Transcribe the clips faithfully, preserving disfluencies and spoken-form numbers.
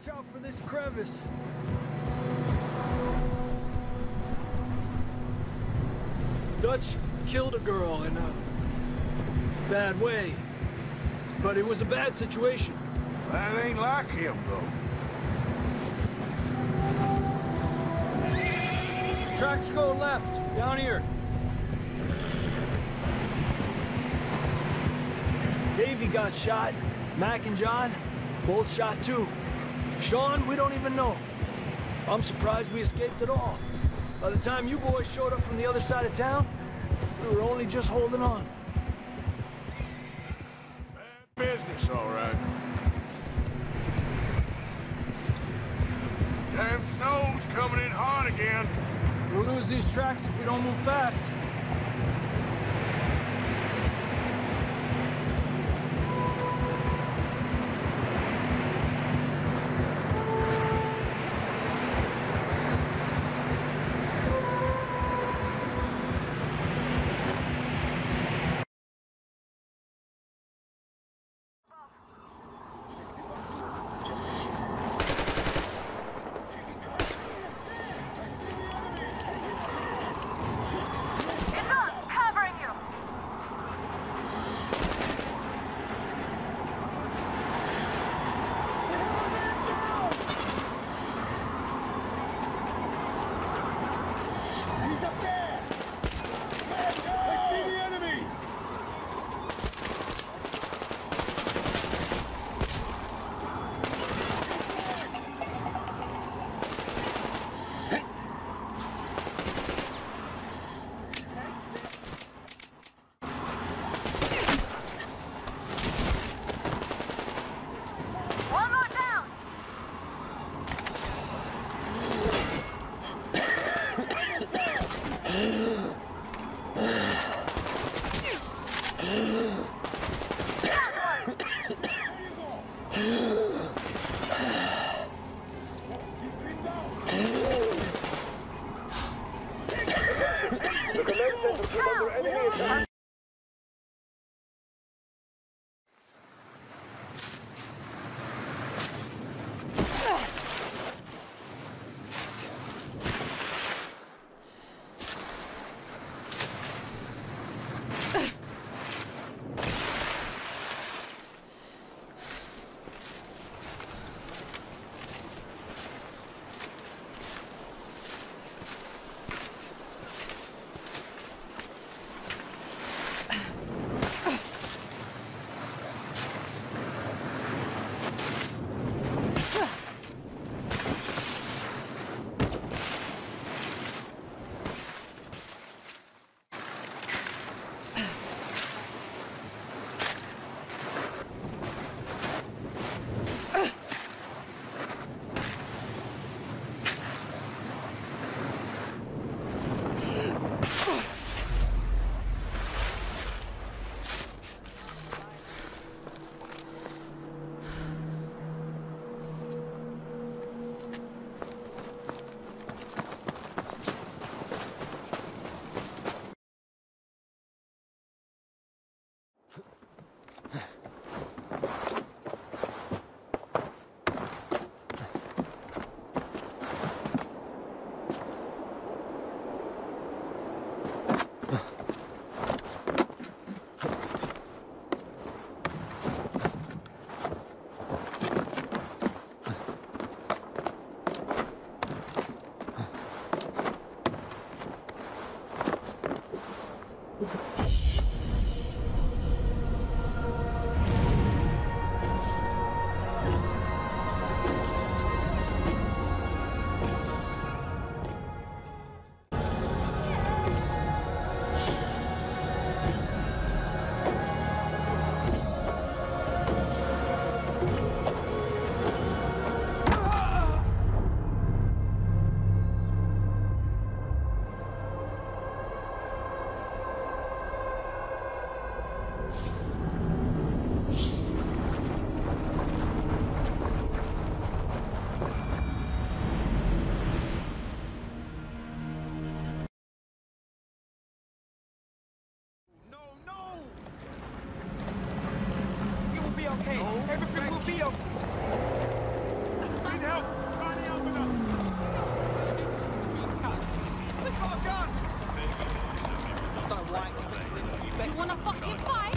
Watch out for this crevice. Dutch killed a girl in a bad way, but it was a bad situation. That ain't like him, though. Tracks go left, down here. Davey got shot. Mac and John, both shot too. Sean, we don't even know. I'm surprised we escaped at all. By the time you boys showed up from the other side of town, we were only just holding on. Bad business, all right. Damn snow's coming in hard again. We'll lose these tracks if we don't move fast. You wanna fucking fight?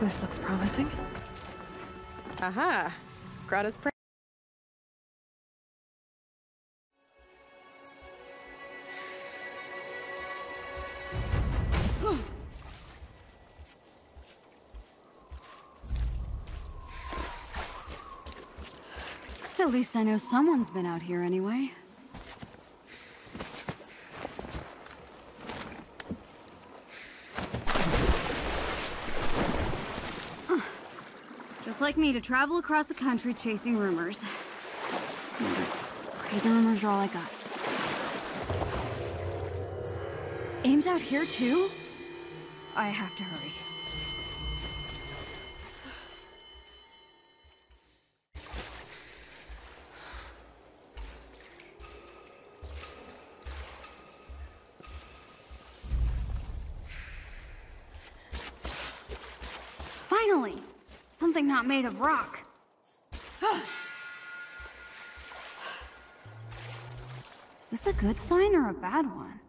This looks promising. Aha! Grata's print. At least I know someone's been out here anyway. It's like me to travel across the country chasing rumors. Crazy rumors are all I got. Aim's out here too? I have to hurry. Finally! Something not made of rock. Is this a good sign or a bad one?